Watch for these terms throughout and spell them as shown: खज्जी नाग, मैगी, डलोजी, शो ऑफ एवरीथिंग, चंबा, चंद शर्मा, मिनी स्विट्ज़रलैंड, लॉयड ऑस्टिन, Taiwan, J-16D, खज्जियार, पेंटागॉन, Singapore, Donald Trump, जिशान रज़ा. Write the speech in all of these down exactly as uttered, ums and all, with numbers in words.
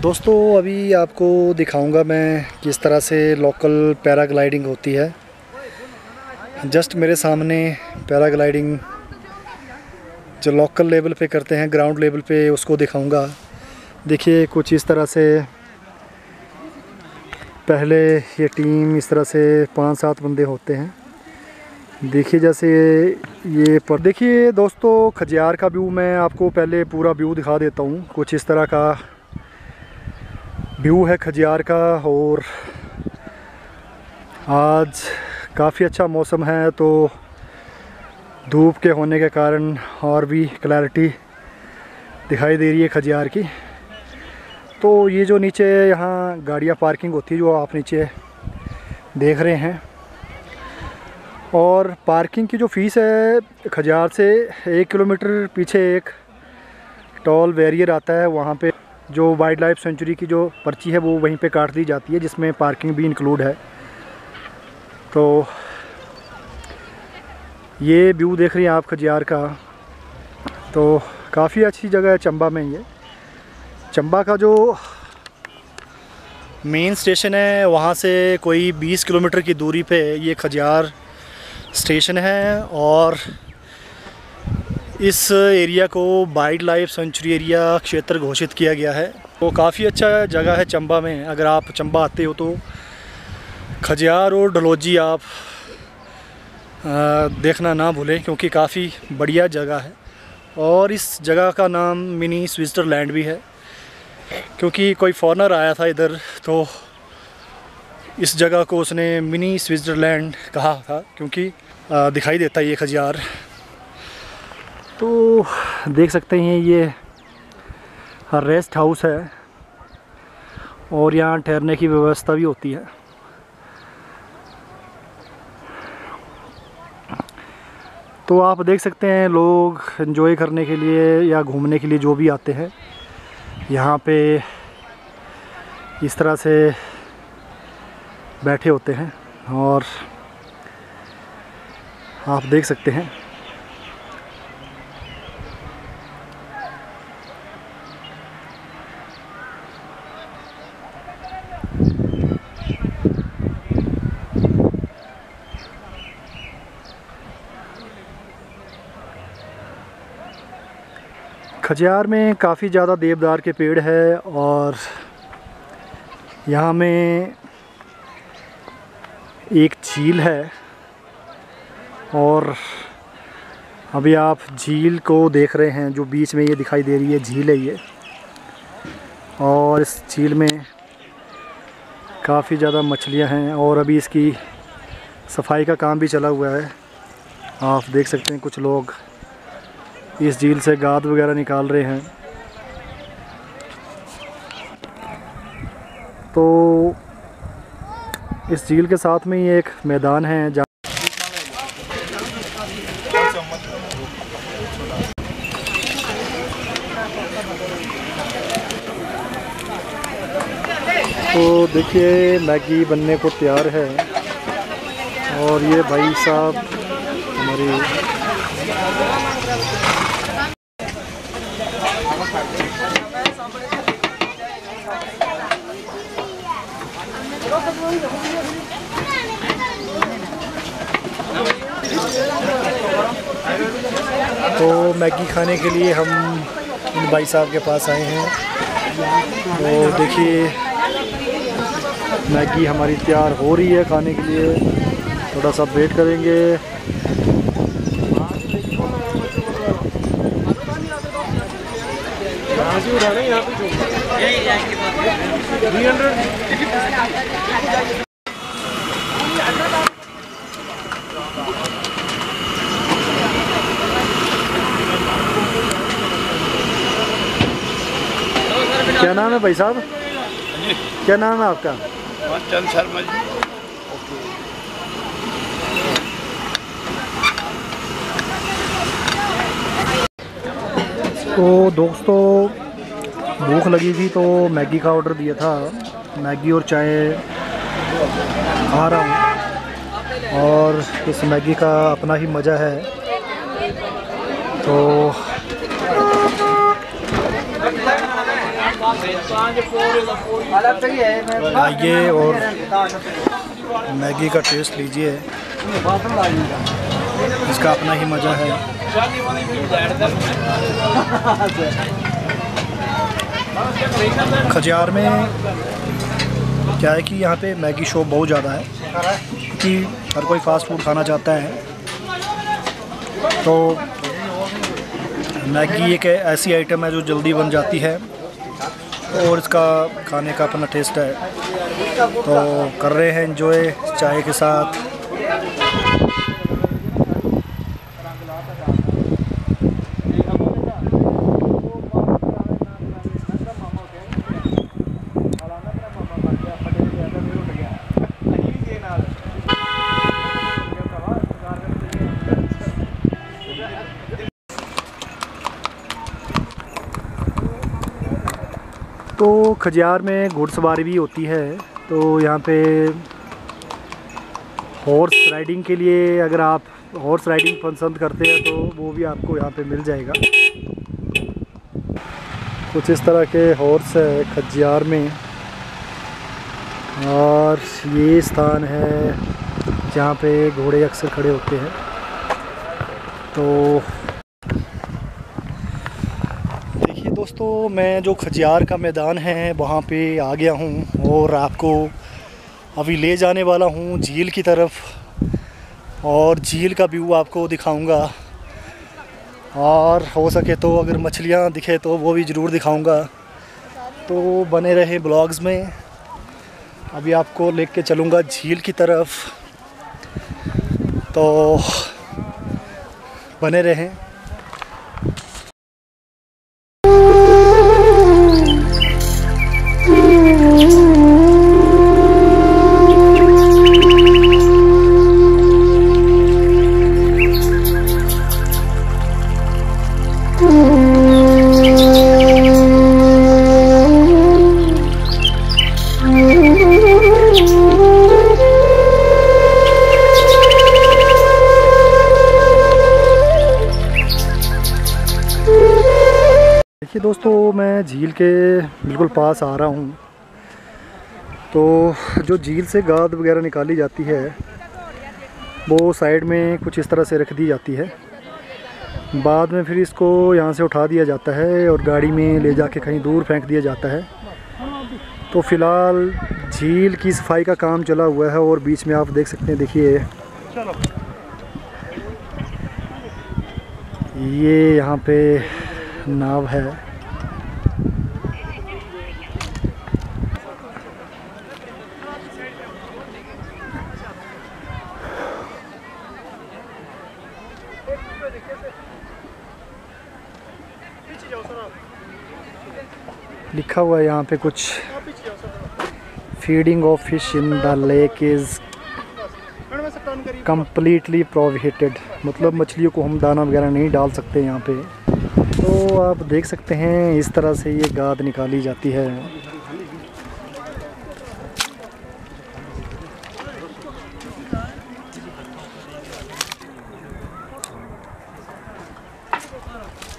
दोस्तों अभी आपको दिखाऊंगा मैं किस तरह से लोकल पैराग्लाइडिंग होती है। जस्ट मेरे सामने पैराग्लाइडिंग जो लोकल लेवल पे करते हैं, ग्राउंड लेवल पे, उसको दिखाऊंगा। देखिए कुछ इस तरह से पहले ये टीम इस तरह से पाँच सात बंदे होते हैं। देखिए जैसे ये पर देखिए दोस्तों खज्जियार का व्यू मैं आपको पहले पूरा व्यू दिखा देता हूँ। कुछ इस तरह का व्यू है खज्जियार का। और आज काफ़ी अच्छा मौसम है तो धूप के होने के कारण और भी क्लैरिटी दिखाई दे रही है खज्जियार की। तो ये जो नीचे यहाँ गाड़ियाँ पार्किंग होती है जो आप नीचे देख रहे हैं, और पार्किंग की जो फ़ीस है खज्जियार से एक किलोमीटर पीछे एक टोल बैरियर आता है, वहाँ पे जो वाइल्ड लाइफ सेंचुरी की जो पर्ची है वो वहीं पे काट दी जाती है, जिसमें पार्किंग भी इंक्लूड है। तो ये व्यू देख रही हैं आप खज्जियार का, तो काफ़ी अच्छी जगह है चंबा में। ये चंबा का जो मेन स्टेशन है वहाँ से कोई बीस किलोमीटर की दूरी पे ये खज्जियार स्टेशन है, और इस एरिया को वाइल्ड लाइफ सेंचुरी एरिया क्षेत्र घोषित किया गया है। तो काफ़ी अच्छा जगह है चंबा में। अगर आप चंबा आते हो तो खज्जियार और डलोजी आप देखना ना भूलें, क्योंकि काफ़ी बढ़िया जगह है। और इस जगह का नाम मिनी स्विट्ज़रलैंड भी है, क्योंकि कोई फॉरेनर आया था इधर तो इस जगह को उसने मिनी स्विट्ज़रलैंड कहा था, क्योंकि दिखाई देता है ये खज्जियार। तो देख सकते हैं ये रेस्ट हाउस है और यहाँ ठहरने की व्यवस्था भी होती है। तो आप देख सकते हैं लोग एंजॉय करने के लिए या घूमने के लिए जो भी आते हैं यहाँ पे इस तरह से बैठे होते हैं, और आप देख सकते हैं खज्जियार में काफ़ी ज़्यादा देवदार के पेड़ है, और यहाँ में एक झील है। और अभी आप झील को देख रहे हैं, जो बीच में ये दिखाई दे रही है झील है ये, और इस झील में काफ़ी ज़्यादा मछलियाँ हैं, और अभी इसकी सफाई का काम भी चला हुआ है। आप देख सकते हैं कुछ लोग इस झील से गाद वगैरह निकाल रहे हैं। तो इस झील के साथ में ही एक मैदान है जहाँ तो देखिए मैगी बनने को तैयार है, और ये भाई साहब हमारी तो मैगी खाने के लिए हम इन भाई साहब के पास आए हैं। तो देखिए मैगी हमारी तैयार हो रही है खाने के लिए, थोड़ा सा वेट करेंगे। क्या नाम है भाई साहब? क्या नाम है आपका? चंद शर्मा जी। तो दोस्तों भूख लगी थी तो मैगी का ऑर्डर दिया था, मैगी और चाय खा रहा हूँ, और इस मैगी का अपना ही मज़ा है। तो आइए और मैगी का टेस्ट लीजिए, इसका अपना ही मज़ा है। खज्जियार में क्या है कि यहाँ पे मैगी शॉप बहुत ज़्यादा है कि हर कोई फास्ट फूड खाना चाहता है, तो मैगी एक ऐसी आइटम है जो जल्दी बन जाती है और इसका खाने का अपना टेस्ट है। तो कर रहे हैं एंजॉय चाय के साथ। तो खज्जियार में घुड़सवारी भी होती है, तो यहाँ पे हॉर्स राइडिंग के लिए अगर आप हॉर्स राइडिंग पसंद करते हैं तो वो भी आपको यहाँ पे मिल जाएगा। कुछ इस तरह के हॉर्स है खज्जियार में। और ये स्थान है जहाँ पे घोड़े अक्सर खड़े होते हैं। तो दोस्तों, मैं जो खज्जियार का मैदान है वहाँ पे आ गया हूँ और आपको अभी ले जाने वाला हूँ झील की तरफ, और झील का व्यू आपको दिखाऊंगा। और हो सके तो अगर मछलियाँ दिखे तो वो भी ज़रूर दिखाऊंगा। तो बने रहे ब्लॉग्स में। अभी आपको लेके चलूँगा झील की तरफ, तो बने रहें। देखिए दोस्तों, मैं झील के बिल्कुल पास आ रहा हूँ। तो जो झील से गाद वगैरह निकाली जाती है वो साइड में कुछ इस तरह से रख दी जाती है, बाद में फिर इसको यहाँ से उठा दिया जाता है और गाड़ी में ले जाके कहीं दूर फेंक दिया जाता है। तो फ़िलहाल झील की सफाई का काम चला हुआ है और बीच में आप देख सकते हैं, देखिए ये यहाँ पे नाव है। लिखा हुआ है यहाँ पे कुछ, feeding of fish in the lake is completely prohibited, मतलब मछलियों को हम दाना वगैरह नहीं डाल सकते यहाँ पे। तो आप देख सकते हैं इस तरह से ये गाद निकाली जाती है।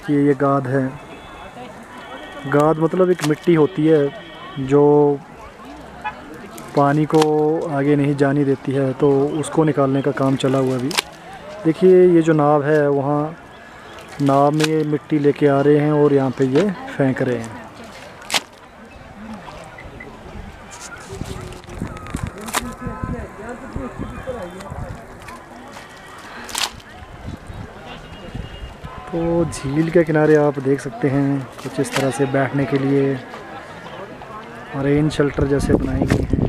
कि ये गाद है। गाद मतलब एक मिट्टी होती है जो पानी को आगे नहीं जाने देती है, तो उसको निकालने का काम चला हुआ। अभी देखिए ये जो नाव है, वहाँ नाव में ये मिट्टी लेके आ रहे हैं और यहाँ पे ये फेंक रहे हैं। तो झील के किनारे आप देख सकते हैं कुछ इस तरह से बैठने के लिए रेन शेल्टर जैसे बनाए गए हैं।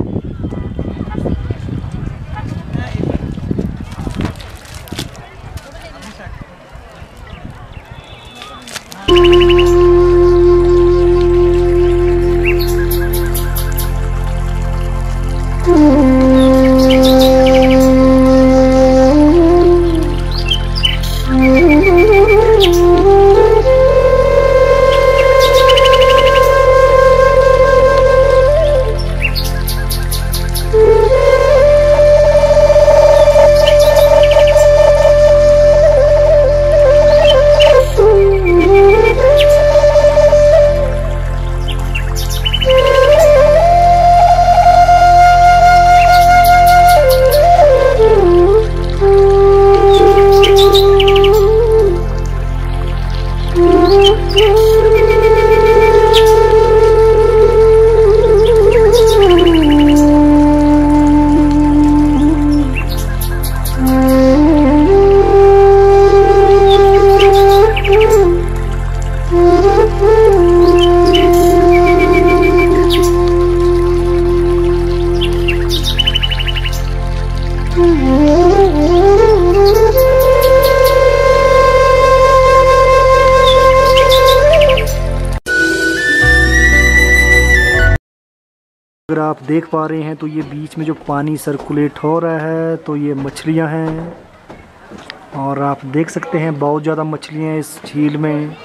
अगर आप देख पा रहे हैं तो ये बीच में जो पानी सर्कुलेट हो रहा है तो ये मछलियां हैं और आप देख सकते हैं बहुत ज़्यादा मछलियां हैं इस झील में।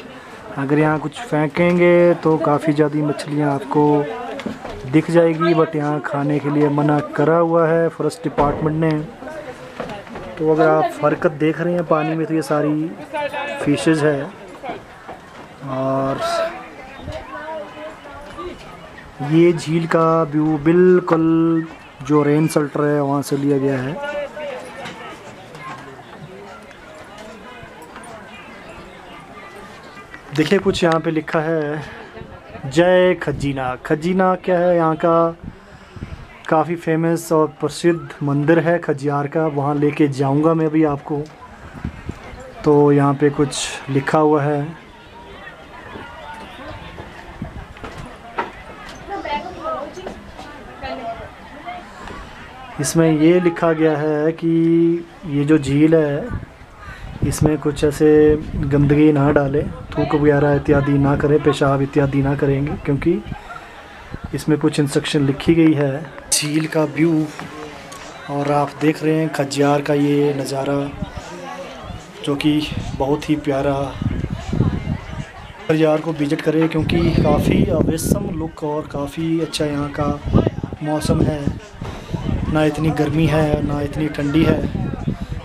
अगर यहाँ कुछ फेंकेंगे तो काफ़ी ज़्यादा मछलियां आपको दिख जाएगी, बट यहाँ खाने के लिए मना करा हुआ है फॉरेस्ट डिपार्टमेंट ने। तो अगर आप हरकत देख रहे हैं पानी में तो ये सारी फिशेज़ है। और ये झील का व्यू बिल्कुल जो रेन सल्टर है वहाँ से लिया गया है। देखिए कुछ यहाँ पे लिखा है जय खज्जी नाग। खज्जी नाग क्या है, यहाँ का काफ़ी फेमस और प्रसिद्ध मंदिर है खज्जियार का, वहाँ लेके जाऊँगा मैं भी आपको। तो यहाँ पे कुछ लिखा हुआ है। इसमें ये लिखा गया है कि ये जो झील है इसमें कुछ ऐसे गंदगी ना डालें, थूक वगैरह इत्यादि ना करें, पेशाब इत्यादि ना करेंगे, क्योंकि इसमें कुछ इंस्ट्रक्शन लिखी गई है। झील का व्यू और आप देख रहे हैं खज्जियार का ये नज़ारा जो कि बहुत ही प्यारा। खज्जियार को विजिट करें क्योंकि काफ़ी अवेसम लुक और काफ़ी अच्छा यहाँ का मौसम है, ना इतनी गर्मी है ना इतनी ठंडी है।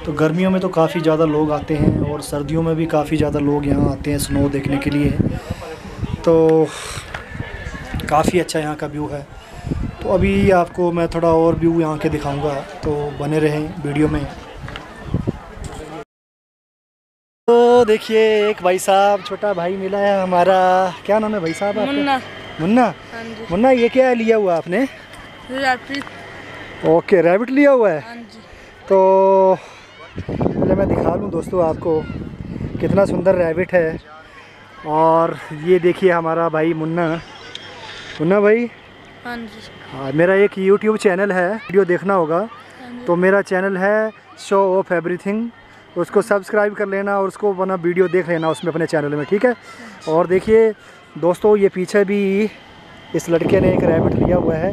तो गर्मियों में तो काफ़ी ज़्यादा लोग आते हैं और सर्दियों में भी काफ़ी ज़्यादा लोग यहाँ आते हैं स्नो देखने के लिए। तो काफ़ी अच्छा यहाँ का व्यू है। तो अभी आपको मैं थोड़ा और व्यू यहाँ के दिखाऊंगा, तो बने रहें वीडियो में। तो देखिए एक भाई साहब, छोटा भाई मिला है हमारा। क्या नाम है भाई साहब आपका? मुन्ना। मुन्ना मुन्ना ये क्या लिया हुआ आपने? ओके, रैबिट लिया हुआ है। तो पहले मैं दिखा लूँ दोस्तों आपको कितना सुंदर रैबिट है। और ये देखिए हमारा भाई मुन्ना। मुन्ना भाई, हाँ, मेरा एक यूट्यूब चैनल है, वीडियो देखना होगा तो मेरा चैनल है शो ऑफ एवरीथिंग, उसको सब्सक्राइब कर लेना और उसको अपना वीडियो देख लेना उसमें अपने चैनल में, ठीक है। और देखिए दोस्तों ये पीछे भी इस लड़के ने एक रैबिट लिया हुआ है।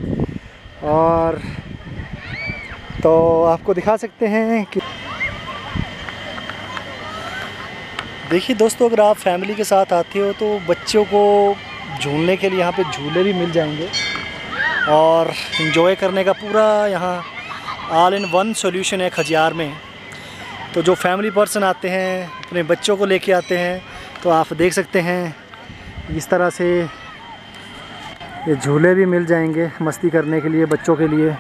और तो आपको दिखा सकते हैं कि देखिए दोस्तों अगर आप फैमिली के साथ आते हो तो बच्चों को झूलने के लिए यहाँ पे झूले भी मिल जाएंगे और इन्जॉय करने का पूरा यहाँ ऑल इन वन सॉल्यूशन है खज्जियार में। तो जो फैमिली पर्सन आते हैं अपने बच्चों को लेके आते हैं तो आप देख सकते हैं इस तरह से ये झूले भी मिल जाएंगे मस्ती करने के लिए बच्चों के लिए।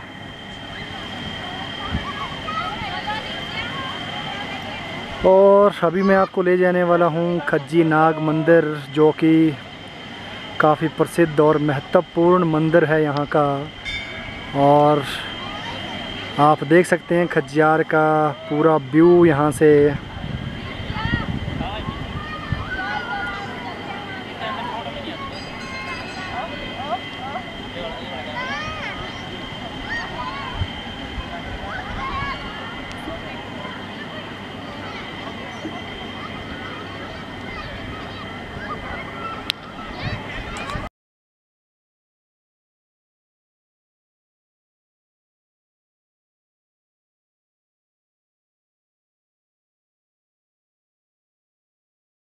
और अभी मैं आपको ले जाने वाला हूँ खज्जी नाग मंदिर, जो कि काफ़ी प्रसिद्ध और महत्वपूर्ण मंदिर है यहाँ का। और आप देख सकते हैं खज्जियार का पूरा व्यू यहाँ से।